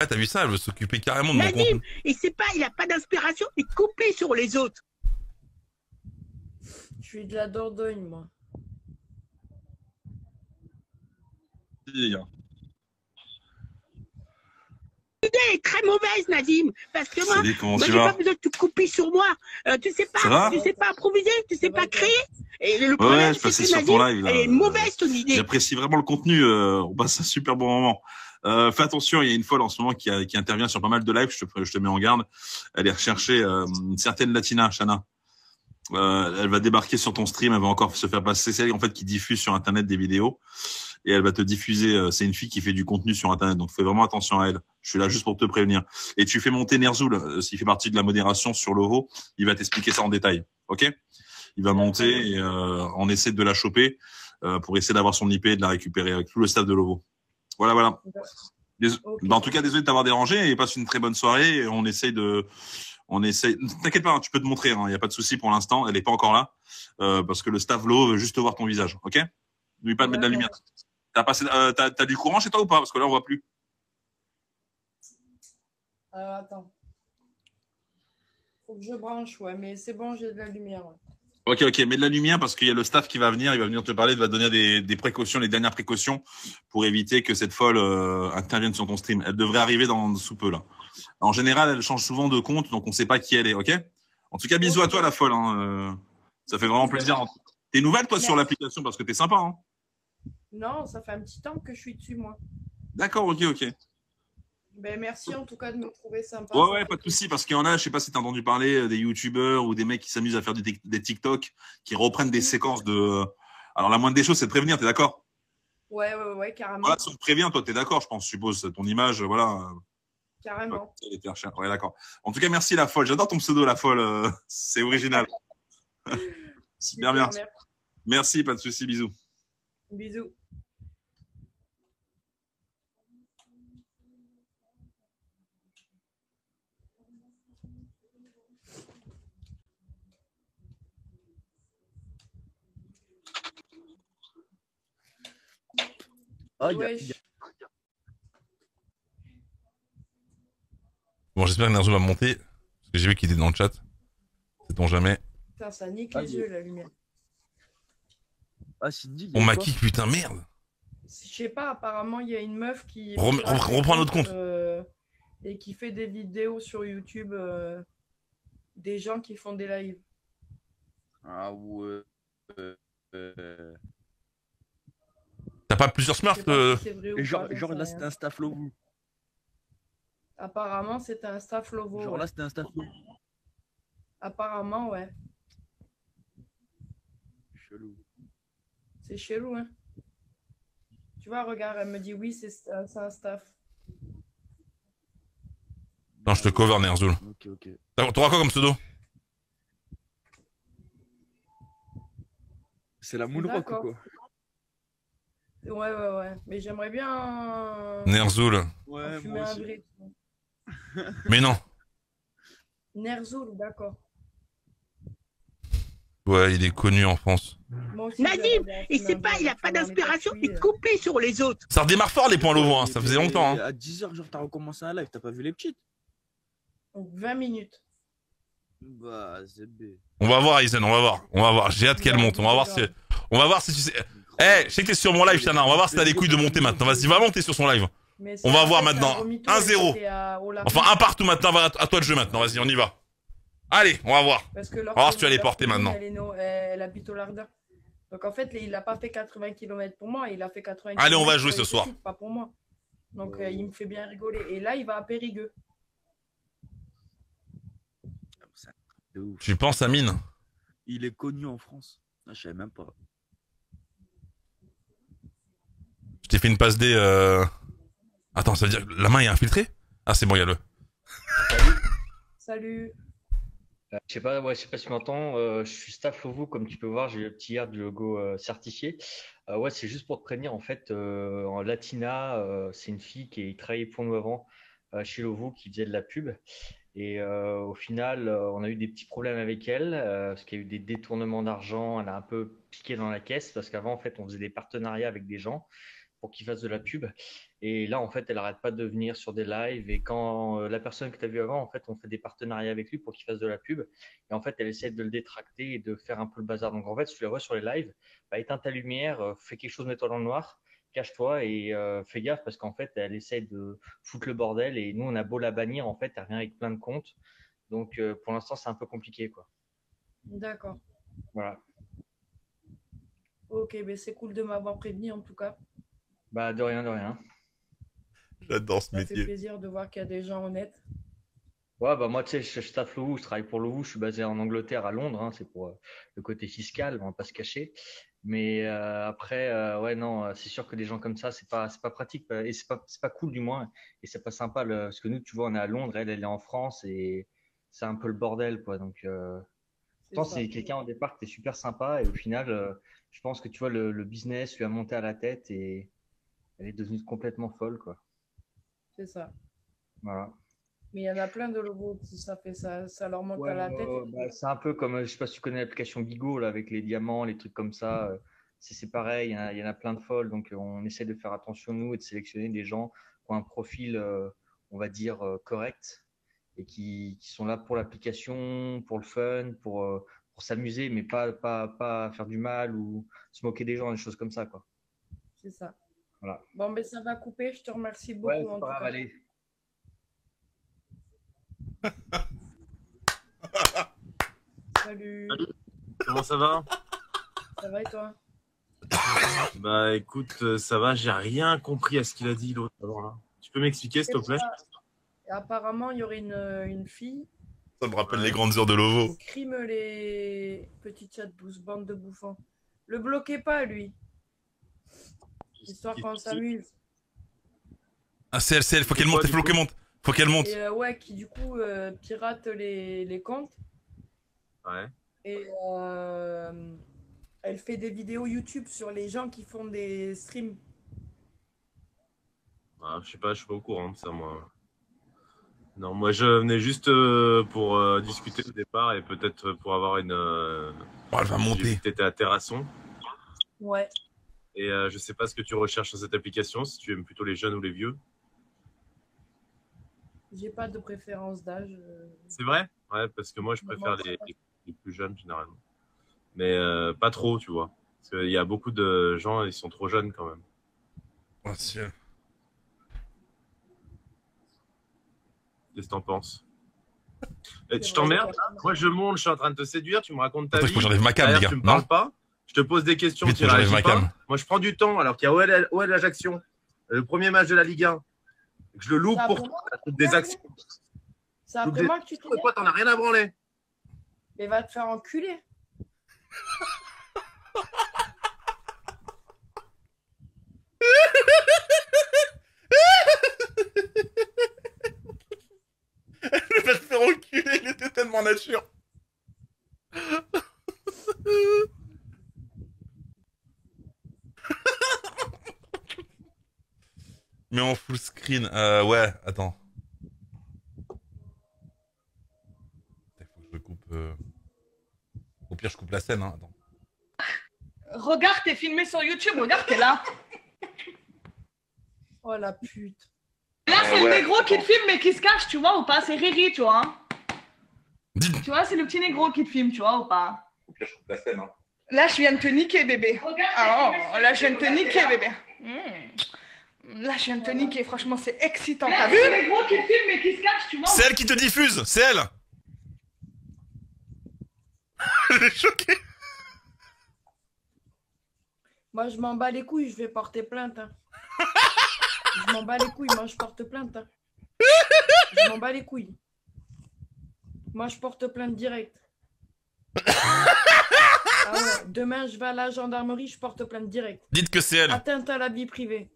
Ah, t'as vu ça, elle veut s'occuper carrément de Nazim, mon contenu. Et c'est pas, il a pas d'inspiration, il est coupé sur les autres. Je suis de la Dordogne, moi. L'idée est très mauvaise, Nazim, parce que moi, j'ai pas besoin de te couper sur moi. Tu sais pas improviser, tu sais pas créer. Et le problème, c'est que Nazim, elle est mauvaise, ton idée. J'apprécie vraiment le contenu, on passe un super bon moment. Fais attention, il y a une folle en ce moment qui intervient sur pas mal de lives, je te mets en garde. Elle est recherchée, une certaine Latina, Shana. Elle va débarquer sur ton stream, elle va encore se faire passer. C'est elle en fait qui diffuse sur Internet des vidéos et elle va te diffuser. C'est une fille qui fait du contenu sur Internet, donc fais vraiment attention à elle. Je suis là juste pour te prévenir. Et tu fais monter Ner'zhul, s'il fait partie de la modération sur Lovoo, il va t'expliquer ça en détail. Ok ? Il va monter et on essaie de la choper pour essayer d'avoir son IP et de la récupérer avec tout le staff de Lovoo. Voilà, voilà. Okay. En tout cas, désolé de t'avoir dérangé et passe une très bonne soirée. Et on essaye de... T'inquiète pas, hein, tu peux te montrer. Il n'y a pas de souci pour l'instant. Elle n'est pas encore là. Parce que le staff Lovoo veut juste te voir ton visage. OK? N'oublie pas de mettre de la lumière. T'as du courant chez toi ou pas? Parce que là, on voit plus. Alors, attends. Faut que je branche, ouais. Mais c'est bon, j'ai de la lumière. Ouais. Ok, ok, mets de la lumière parce qu'il y a le staff qui va venir, il va venir te parler, il va te donner des précautions, les dernières précautions pour éviter que cette folle intervienne sur ton stream. Elle devrait arriver dans sous peu là. En général, elle change souvent de compte, donc on ne sait pas qui elle est, ok? En tout cas, bisous à toi la folle, hein. Ça fait vraiment plaisir. T'es nouvelle toi sur l'application parce que t'es sympa, hein? Non, ça fait un petit temps que je suis dessus moi. D'accord, ok, ok. Ben merci en tout cas de me trouver sympa. Ouais, ouais, pas de souci parce qu'il y en a, je sais pas si t'as entendu parler des youtubeurs ou des mecs qui s'amusent à faire des TikTok, qui reprennent des séquences de... Alors la moindre des choses, c'est de prévenir, t'es d'accord? Ouais, ouais, ouais, carrément. Voilà, si on te prévient, toi, t'es d'accord, je pense, je suppose, ton image, voilà. Carrément. Ouais, d'accord. En tout cas, merci la folle, j'adore ton pseudo, la folle, c'est original. Super, merci. Merci, pas de souci, bisous. Bisous. Oh, ouais. Bon, j'espère que Ner'zhul va monter. Parce que j'ai vu qu'il était dans le chat. Sait-on jamais. Putain, ça nique les yeux, la lumière. Ah, Cindy, on m'a kick, putain, merde. Je sais pas, apparemment, il y a une meuf qui... Reprends notre compte. Et qui fait des vidéos sur YouTube des gens qui font des lives. Ah ouais... T'as pas plusieurs smarts si genre là c'était un staff Lovoo. Apparemment c'était un staff Lovoo. Genre là c'était un staff Lovoo. Apparemment ouais. Chelou. C'est chelou hein. Tu vois regarde elle me dit oui c'est un staff. Non je te cover Ner'zhul. Ok ok. T'auras quoi comme pseudo? C'est la moule rock ou quoi? Ouais, ouais, ouais. Mais j'aimerais bien... Ner'zhul. Ouais, moi aussi. Mais non. Ner'zhul, d'accord. Ouais, il est connu en France. Nazim, il sait pas, il a pas d'inspiration, il est coupé sur les autres. Ça redémarre fort les points Lovoo, hein. Ça faisait longtemps. Hein. À 10h, genre, t'as recommencé un live, t'as pas vu les petites? 20 minutes. Bah, ZB. On va voir, Aizen, on va voir. On va voir, j'ai hâte qu'elle monte. On va voir si... On va voir si tu sais... Eh, hey, je sais que t'es sur mon live, Shana. On va voir si t'as les couilles de monter maintenant. Vas-y, va monter sur son live. On va voir maintenant. 1-0. Enfin, un partout maintenant. À toi de jeu maintenant. Vas-y, on y va. Allez, on va voir. Parce que on va voir si tu as les porter maintenant. Elle habite au Larda. Donc en fait, il n'a pas fait 80 km pour moi. Il a fait 80 km. Allez, on va jouer ce soir. Pas pour moi. Donc il me fait bien rigoler. Et là, il va à Périgueux. Tu penses à Mine? Il est connu en France. Je savais même pas. Je t'ai fait une passe D. Attends, ça veut dire que la main est infiltrée? Ah, c'est bon, il y a le. Salut. Salut. Je sais pas si tu m'entends. Je suis staff Lovoo, comme tu peux voir, j'ai le petit air du logo certifié. Ouais, c'est juste pour te prévenir. En fait, en Latina, c'est une fille qui travaillait pour nous avant chez Lovoo, qui faisait de la pub. Et au final, on a eu des petits problèmes avec elle, parce qu'il y a eu des détournements d'argent. Elle a un peu piqué dans la caisse, parce qu'avant, en fait, on faisait des partenariats avec des gens. pour qu'il fasse de la pub. Et là, en fait, elle n'arrête pas de venir sur des lives. Et quand la personne que tu as vue avant, en fait, on fait des partenariats avec lui pour qu'il fasse de la pub. Et en fait, elle essaie de le détracter et de faire un peu le bazar. Donc, en fait, si tu la vois sur les lives, bah, éteins ta lumière, fais quelque chose, mets-toi dans le noir, cache-toi et fais gaffe parce qu'en fait, elle essaie de foutre le bordel. Et nous, on a beau la bannir, en fait, elle revient avec plein de comptes. Donc, pour l'instant, c'est un peu compliqué, quoi. D'accord. Voilà. Ok, mais c'est cool de m'avoir prévenu en tout cas. Bah, de rien, de rien. J'adore ce métier. Ça fait plaisir de voir qu'il y a des gens honnêtes. Ouais, bah moi, tu sais, je taffe Lovoo, je travaille pour Lovoo, je suis basé en Angleterre, à Londres, hein, c'est pour le côté fiscal, on va pas se cacher. Mais après, ouais, non, c'est sûr que des gens comme ça, c'est pas pratique et c'est pas cool du moins. Et c'est pas sympa parce que nous, tu vois, on est à Londres, elle est en France et c'est un peu le bordel, quoi. Donc, pourtant, c'est quelqu'un au départ qui est super sympa et au final, je pense que tu vois, le business lui a monté à la tête et elle est devenue complètement folle, quoi. C'est ça. Voilà. Mais il y en a plein de Lovoo qui ça fait ça, ça leur monte à la tête. Bah, c'est un peu comme, je sais pas si tu connais l'application Bigo, là, avec les diamants, les trucs comme ça. C'est pareil, il y en a plein de folles. Donc, on essaie de faire attention, nous, et de sélectionner des gens qui ont un profil, on va dire, correct. Et qui sont là pour l'application, pour le fun, pour s'amuser, mais pas faire du mal ou se moquer des gens, des choses comme ça, quoi. C'est ça. Voilà. Bon, ben ça va couper. Je te remercie beaucoup. Ouais, en tout cas. Allez. Salut. Salut. Comment ça va? Ça va et toi? Bah écoute, ça va. J'ai rien compris à ce qu'il a dit l'autre. Tu peux m'expliquer, s'il te plaît? Apparemment, il y aurait une fille. Ça me rappelle les grandes heures de Lovoo. Crime les petits chats bousse bande de bouffons. Le bloquez pas, lui. Histoire qu'on s'amuse. Ah, c'est elle, c'est elle. Faut qu'elle monte, il faut qu'elle monte. Faut qu'elle monte. Ouais, qui du coup pirate les comptes. Ouais. Et elle fait des vidéos YouTube sur les gens qui font des streams. Ah, je suis pas au courant de ça, moi. Non, moi je venais juste pour discuter au départ et peut-être pour avoir une. Oh, elle va monter. Tu étais à Terrasson. Ouais. Et je sais pas ce que tu recherches sur cette application, si tu aimes plutôt les jeunes ou les vieux. J'ai pas de préférence d'âge. C'est vrai? Ouais, parce que moi je préfère les plus jeunes généralement. Mais pas trop, tu vois. Parce qu'il y a beaucoup de gens, ils sont trop jeunes quand même. Merci. Qu'est-ce que t'en penses? Je t'emmerde. Moi, je monte, je suis en train de te séduire. Tu me racontes ta vie. Faut que j'enlève ma cam, les gars. Tu me parles pas. Je te pose des questions. Tu réagis pas. Moi, je prends du temps. Alors qu'il y a OL Ajaccio, le premier match de la Ligue 1. Je le loupe pour des actions. C'est après moi que tu te. Pourquoi t'en as rien à branler? Mais va te faire enculer. Elle va se faire enculer, il était tellement nature. Mais en full screen, ouais, attends. Faut que je coupe. Au pire, je coupe la scène, hein, attends. Regarde, t'es filmé sur YouTube, regarde, t'es là. Oh la pute. Là, c'est le négro qui te filme, mais qui se cache, tu vois, ou pas? C'est Ryry, tu vois. Tu vois, c'est le petit négro qui te filme, tu vois, ou pas? Là, je viens de te niquer, bébé. Ah, oh, là, je viens de te niquer, bébé. Là, je viens de te niquer, franchement, c'est excitant. T'as vu? C'est le négro qui te filme, mais qui se cache, tu vois. C'est elle qui te diffuse, c'est elle. Je l'ai choqué. Moi, je m'en bats les couilles, je vais porter plainte. Je m'en bats les couilles, moi je porte plainte. Hein. Je m'en bats les couilles. Moi je porte plainte direct. Ah ouais. Demain je vais à la gendarmerie, je porte plainte direct. Dites que c'est elle. Atteinte à la vie privée.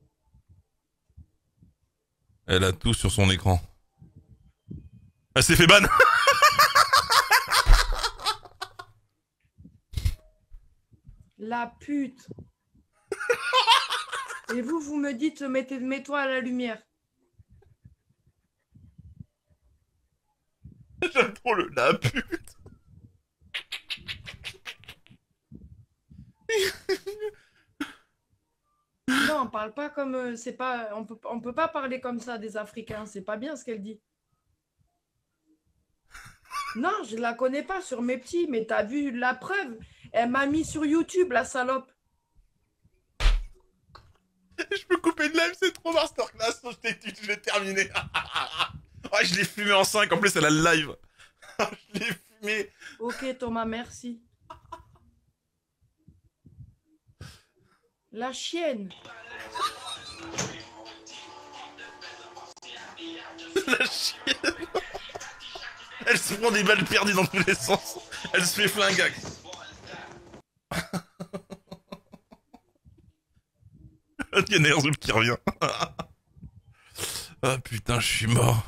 Elle a tout sur son écran. Elle s'est fait ban. La pute. Et vous, vous me dites, mets-toi à la lumière. J'aime trop la pute. Non, parle pas comme... c'est pas, on peut pas parler comme ça des Africains. C'est pas bien ce qu'elle dit. Non, je la connais pas sur mes petits, mais t'as vu la preuve. Elle m'a mis sur YouTube, la salope. Je peux couper de live, c'est trop masterclass. Je l'ai terminé. Oh, je l'ai fumé en 5, en plus elle a le live. Je l'ai fumé. Ok Thomas, merci. La chienne. La chienne. Elle se prend des balles perdues dans tous les sens. Elle se fait flinguer. Il y a Ner'zhul qui revient. Ah putain, je suis mort.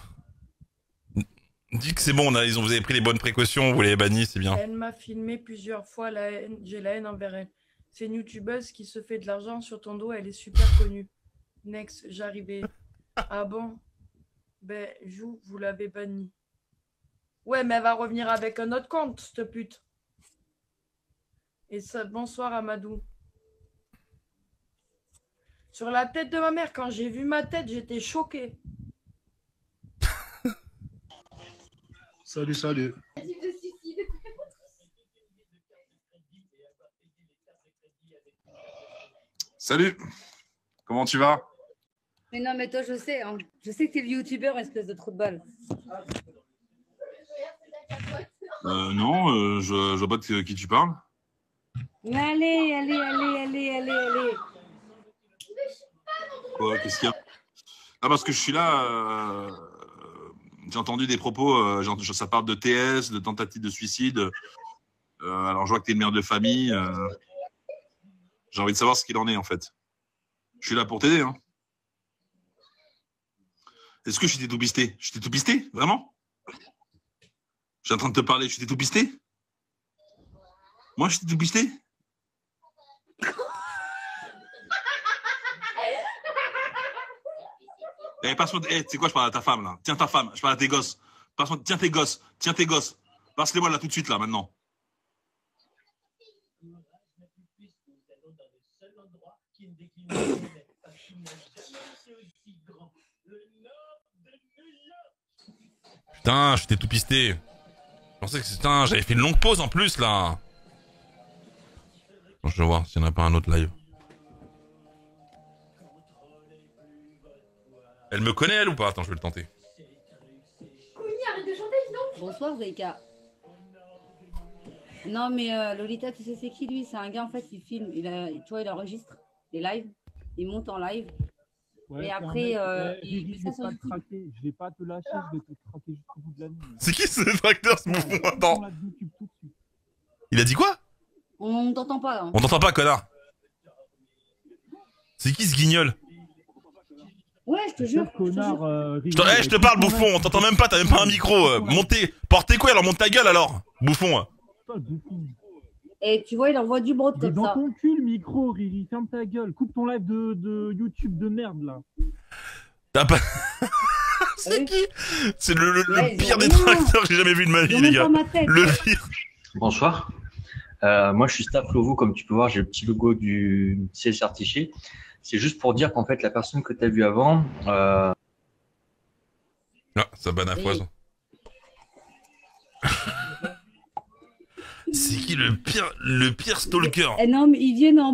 Dis que c'est bon, vous avez pris les bonnes précautions, vous les bannis, c'est bien. Elle m'a filmé plusieurs fois, j'ai la haine envers elle. C'est une youtubeuse qui se fait de l'argent sur ton dos, elle est super connue. Next, j'arrivais. Ah bon? Ben, vous l'avez banni. Ouais, mais elle va revenir avec un autre compte, cette pute. Et ça, bonsoir Amadou. Sur la tête de ma mère, quand j'ai vu ma tête, j'étais choquée. Salut, salut. Salut. Comment tu vas? Mais non, mais toi, je sais. Hein. Je sais que t'es le youtubeur, espèce de trou de balle. Non, je vois pas de qui tu parles. Mais allez, allez, allez, allez, allez, allez. Quoi, qu'est-ce qu'il y a? Ah, parce que je suis là, j'ai entendu des propos, ça parle de TS, de tentative de suicide. Alors, je vois que tu es une mère de famille. J'ai envie de savoir ce qu'il en est, en fait. Je suis là pour t'aider. Hein. Est-ce que j'étais tout pisté? J'étais tout pisté? Vraiment? J'ai en train de te parler, j'étais tout pisté? Moi, j'étais tout pisté? Eh, passe-moi, eh, tu sais quoi, je parle à ta femme, là. Tiens ta femme, je parle à tes gosses. Passe-moi, tiens tes gosses. Passe-les-moi, là, tout de suite, là, maintenant. Putain, j'étais tout pisté. Je pensais que c'était un... J'avais fait une longue pause, en plus, là. Bon, je vais voir s'il n'y en a pas un autre live. Elle me connaît, elle, ou pas? Attends, je vais le tenter. Cougny, arrête de chanter, sinon. Bonsoir, Zika. Non, mais Lolita, tu sais c'est qui, lui? C'est un gars, en fait, il filme, tu vois, il enregistre les lives, il monte en live, ouais, et après, il met ça sur YouTube. Je vais pas te lâcher, je vais te traquer jusqu'au bout de la nuit. C'est qui ce tracteur, ce mouvement? Attends. Il a dit quoi? On t'entend pas, là. On t'entend pas, connard. C'est qui ce guignol? Ouais, je te jure, connard. Je te parle, bouffon, on t'entend même pas, t'as même pas un micro. Montez, portez quoi alors? Monte ta gueule alors, bouffon. Et tu vois, il envoie du brode comme ça. Dans ton cul, le micro, Ryry, ferme ta gueule. Coupe ton live de YouTube de merde là. T'as pas. C'est oui. Qui? C'est le pire des tracteurs que j'ai jamais vu de ma vie, les gars. Le pire. Bonsoir. Moi, je suis staff Lovoo, comme tu peux voir, j'ai le petit logo du CSR Tiché. C'est juste pour dire qu'en fait, la personne que tu as vue avant... Ah, ça banne à foison. C'est qui le pire stalker? Non, mais ils viennent en